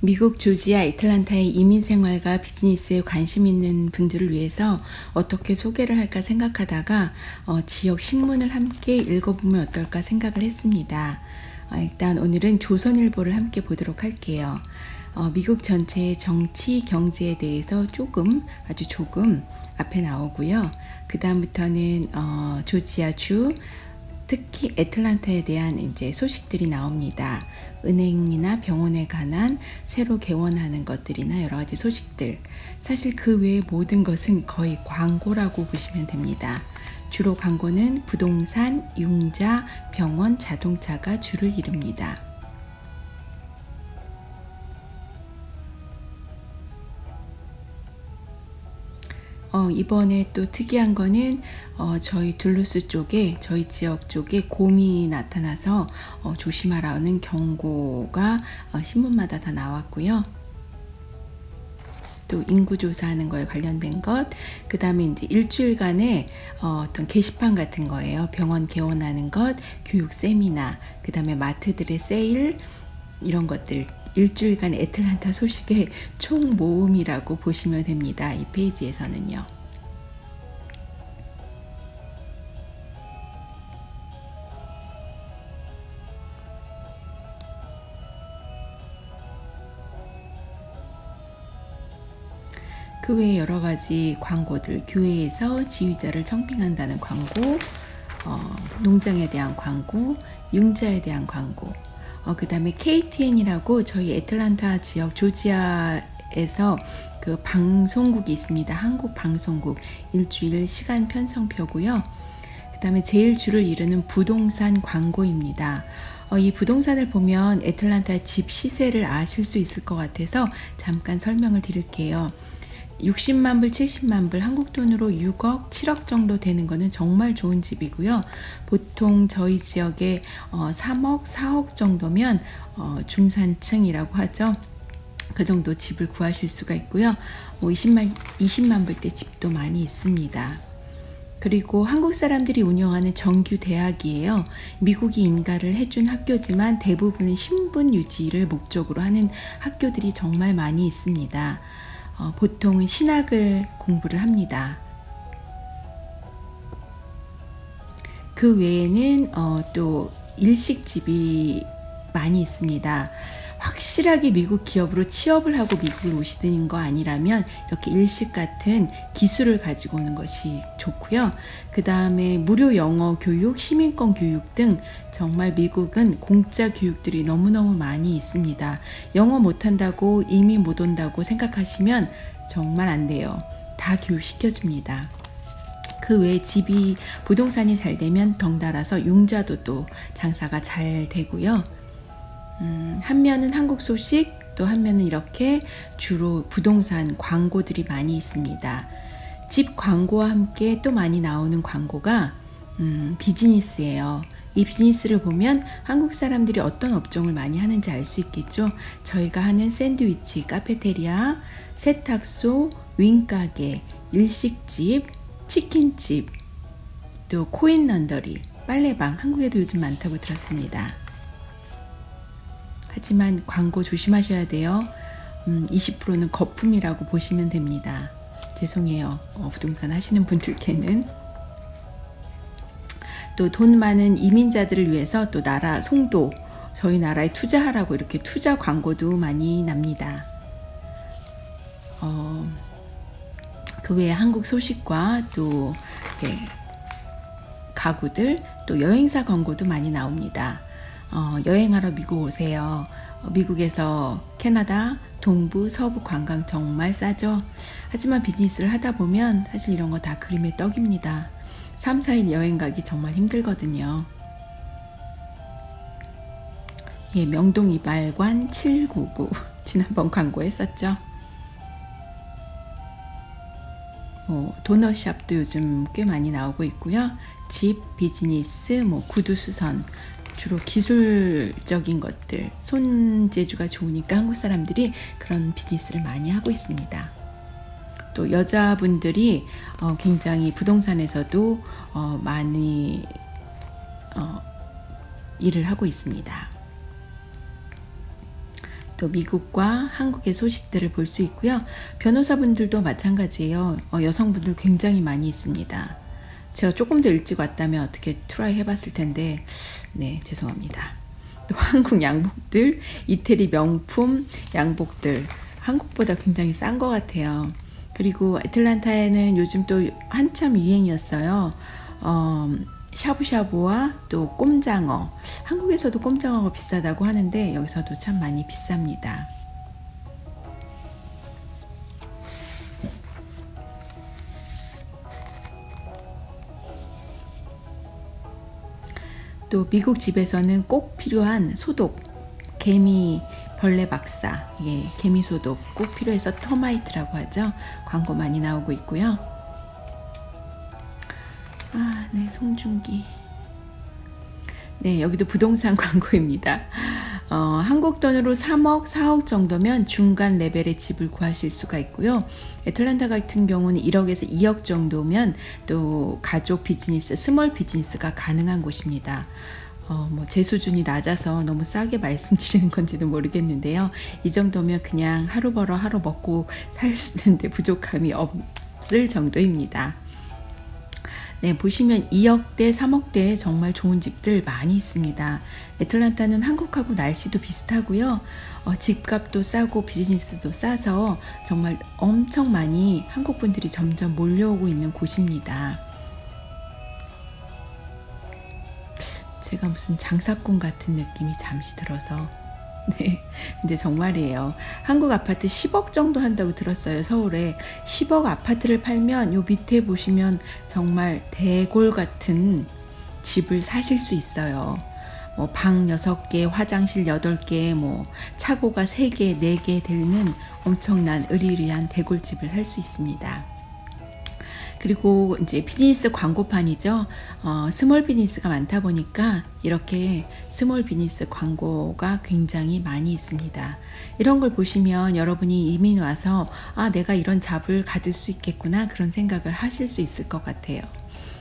미국 조지아 애틀란타의 이민 생활과 비즈니스에 관심 있는 분들을 위해서 어떻게 소개를 할까 생각하다가 지역 신문을 함께 읽어보면 어떨까 생각을 했습니다. 일단 오늘은 조선일보를 함께 보도록 할게요. 미국 전체의 정치, 경제에 대해서 아주 조금 앞에 나오고요. 그 다음부터는 조지아주, 특히 애틀란타에 대한 이제 소식들이 나옵니다. 은행이나 병원에 관한 새로 개원하는 것들이나 여러 가지 소식들. 사실 그 외의 모든 것은 거의 광고라고 보시면 됩니다. 주로 광고는 부동산, 융자, 병원, 자동차가 주를 이룹니다. 이번에 또 특이한 거는 저희 둘루스 쪽에, 저희 지역 쪽에 곰이 나타나서 조심하라는 경고가 신문마다 다 나왔고요. 또 인구 조사하는 거에 관련된 것, 그 다음에 이제 일주일간의 어떤 게시판 같은 거예요. 병원 개원하는 것, 교육 세미나, 그 다음에 마트들의 세일, 이런 것들. 일주일간 애틀란타 소식의 총 모음이라고 보시면 됩니다. 이 페이지에서는요. 그 외에 여러 가지 광고들, 교회에서 지휘자를 청빙한다는 광고, 농장에 대한 광고, 융자에 대한 광고, 그 다음에 KTN이라고 저희 애틀란타 지역 조지아에서 그 방송국이 있습니다. 한국 방송국 일주일 시간 편성표고요. 그 다음에 제일 주를 이루는 부동산 광고입니다. 이 부동산을 보면 애틀란타 집 시세를 아실 수 있을 것 같아서 잠깐 설명을 드릴게요. 60만 불, 70만 불, 한국 돈으로 6억, 7억 정도 되는 거는 정말 좋은 집이고요. 보통 저희 지역에 3억, 4억 정도면 중산층이라고 하죠. 그 정도 집을 구하실 수가 있고요. 20만 불대 집도 많이 있습니다. 그리고 한국 사람들이 운영하는 정규 대학이에요. 미국이 인가를 해준 학교지만 대부분은 신분 유지를 목적으로 하는 학교들이 정말 많이 있습니다. 보통은 신학을 공부를 합니다. 그 외에는 또 일식집이 많이 있습니다. 확실하게 미국 기업으로 취업을 하고 미국을 오시는 거 아니라면 이렇게 일식 같은 기술을 가지고 오는 것이 좋고요. 그 다음에 무료 영어 교육, 시민권 교육 등 정말 미국은 공짜 교육들이 너무너무 많이 있습니다. 영어 못한다고, 이미 못 온다고 생각하시면 정말 안 돼요. 다 교육시켜줍니다. 그 외에 집이, 부동산이 잘 되면 덩달아서 융자도 또 장사가 잘 되고요. 한 면은 한국 소식, 또 한 면은 이렇게 주로 부동산 광고들이 많이 있습니다. 집 광고와 함께 또 많이 나오는 광고가 비즈니스예요. 이 비즈니스를 보면 한국 사람들이 어떤 업종을 많이 하는지 알 수 있겠죠. 저희가 하는 샌드위치, 카페테리아, 세탁소, 윙가게, 일식집, 치킨집, 또 코인 런더리, 빨래방, 한국에도 요즘 많다고 들었습니다. 하지만 광고 조심하셔야 돼요. 20%는 거품이라고 보시면 됩니다. 죄송해요. 부동산 하시는 분들께는. 또 돈 많은 이민자들을 위해서 또 나라, 송도, 저희 나라에 투자하라고 이렇게 투자 광고도 많이 납니다. 그 외에 한국 소식과 또 이렇게 가구들, 또 여행사 광고도 많이 나옵니다. 여행하러 미국 오세요. 미국에서 캐나다, 동부, 서부 관광 정말 싸죠. 하지만 비즈니스를 하다 보면 사실 이런 거 다 그림의 떡입니다. 3, 4일 여행 가기 정말 힘들거든요. 예, 명동 이발관 799 지난번 광고했었죠. 도넛샵도 요즘 꽤 많이 나오고 있고요. 집, 비즈니스, 구두 수선, 주로 기술적인 것들, 손재주가 좋으니까 한국 사람들이 그런 비즈니스를 많이 하고 있습니다. 또 여자분들이 굉장히 부동산에서도 많이 일을 하고 있습니다. 또 미국과 한국의 소식들을 볼 수 있고요. 변호사분들도 마찬가지예요. 여성분들 굉장히 많이 있습니다. 제가 조금 더 일찍 왔다면 어떻게 트라이 해봤을 텐데 네, 죄송합니다. 또 한국 양복들, 이태리 명품 양복들 한국보다 굉장히 싼 것 같아요. 그리고 애틀란타에는 요즘 또 한참 유행이었어요. 샤브샤브와 또 꼼장어, 한국에서도 꼼장어가 비싸다고 하는데 여기서도 참 많이 비쌉니다. 또 미국 집에서는 꼭 필요한 소독, 개미 벌레 박사, 예, 개미 소독 꼭 필요해서 터마이트라고 하죠. 광고 많이 나오고 있고요. 아, 네, 송중기. 네, 여기도 부동산 광고입니다. 한국 돈으로 3억, 4억 정도면 중간 레벨의 집을 구하실 수가 있고요. 애틀란타 같은 경우는 1억에서 2억 정도면 또 가족 비즈니스, 스몰 비즈니스가 가능한 곳입니다. 제 수준이 낮아서 너무 싸게 말씀드리는 건지도 모르겠는데요. 이 정도면 그냥 하루 벌어 하루 먹고 살 수 있는데 부족함이 없을 정도입니다. 네, 보시면 2억대, 3억대에 정말 좋은 집들 많이 있습니다. 애틀란타는 한국하고 날씨도 비슷하고요. 집값도 싸고 비즈니스도 싸서 정말 엄청 많이 한국분들이 점점 몰려오고 있는 곳입니다. 제가 무슨 장사꾼 같은 느낌이 잠시 들어서 네, 근데 정말이에요. 한국 아파트 10억 정도 한다고 들었어요. 서울에 10억 아파트를 팔면 요 밑에 보시면 정말 대골 같은 집을 사실 수 있어요. 뭐 방 6개, 화장실 8개, 뭐 차고가 3개, 4개 되는 엄청난 으리으리한 대골집을 살 수 있습니다. 그리고 이제 비즈니스 광고판이죠. 스몰 비즈니스가 많다 보니까 이렇게 스몰 비즈니스 광고가 굉장히 많이 있습니다. 이런 걸 보시면 여러분이 이민 와서 아, 내가 이런 잡을 가질 수 있겠구나 그런 생각을 하실 수 있을 것 같아요.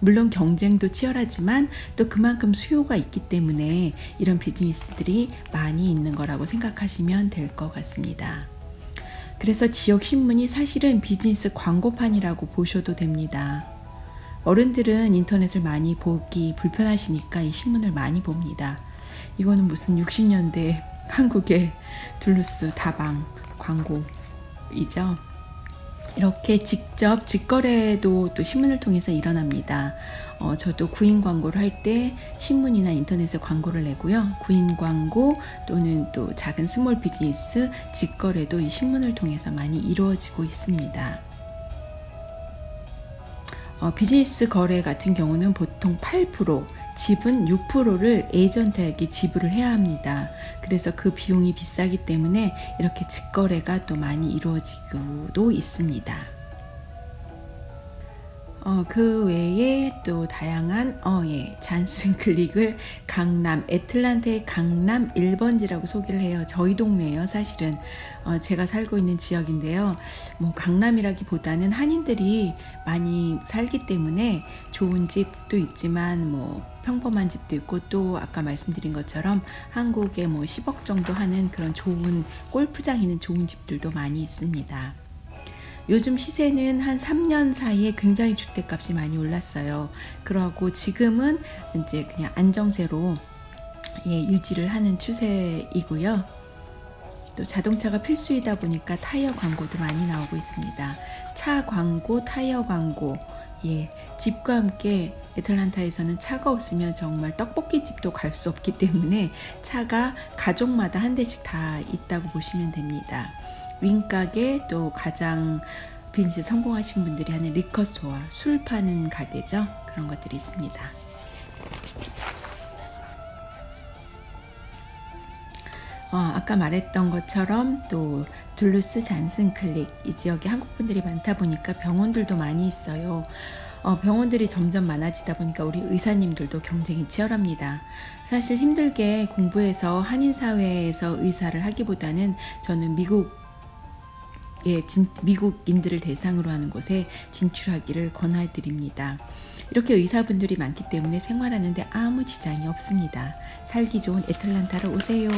물론 경쟁도 치열하지만 또 그만큼 수요가 있기 때문에 이런 비즈니스들이 많이 있는 거라고 생각하시면 될 것 같습니다. 그래서 지역신문이 사실은 비즈니스 광고판이라고 보셔도 됩니다. 어른들은 인터넷을 많이 보기 불편하시니까 이 신문을 많이 봅니다. 이거는 무슨 60년대 한국의 둘루스 다방 광고이죠. 이렇게 직접 직거래도 또 신문을 통해서 일어납니다. 저도 구인 광고를 할 때 신문이나 인터넷에 광고를 내고요. 구인 광고 또는 또 작은 스몰 비즈니스 직거래도 이 신문을 통해서 많이 이루어지고 있습니다. 비즈니스 거래 같은 경우는 보통 8%, 집은 6%를 에이전트에게 지불을 해야 합니다. 그래서 그 비용이 비싸기 때문에 이렇게 직거래가 또 많이 이루어지고도 있습니다. 그 외에 또 다양한 존스크릭을 강남, 애틀란타의 강남 1번지라고 소개를 해요. 저희 동네예요, 사실은. 제가 살고 있는 지역인데요. 뭐 강남이라기보다는 한인들이 많이 살기 때문에 좋은 집도 있지만 뭐 평범한 집도 있고 또 아까 말씀드린 것처럼 한국에 뭐 10억 정도 하는 그런 좋은 골프장 있는 좋은 집들도 많이 있습니다. 요즘 시세는 한 3년 사이에 굉장히 주택값이 많이 올랐어요. 그러고 지금은 이제 그냥 안정세로 예, 유지를 하는 추세이고요. 또 자동차가 필수이다 보니까 타이어 광고도 많이 나오고 있습니다. 차 광고, 타이어 광고, 예, 집과 함께 애틀란타에서는 차가 없으면 정말 떡볶이집도 갈 수 없기 때문에 차가 가족마다 한 대씩 다 있다고 보시면 됩니다. 윙가게 또 가장 빈시 성공하신 분들이 하는 리커스토어, 술 파는 가게죠. 그런 것들이 있습니다. 아까 말했던 것처럼 또 둘루스 잔슨클릭 이 지역에 한국분들이 많다 보니까 병원들도 많이 있어요. 병원들이 점점 많아지다 보니까 우리 의사님들도 경쟁이 치열합니다. 사실 힘들게 공부해서 한인사회에서 의사를 하기보다는 저는 미국인들을 대상으로 하는 곳에 진출하기를 권해드립니다. 이렇게 의사분들이 많기 때문에 생활하는데 아무 지장이 없습니다. 살기 좋은 애틀란타로 오세요.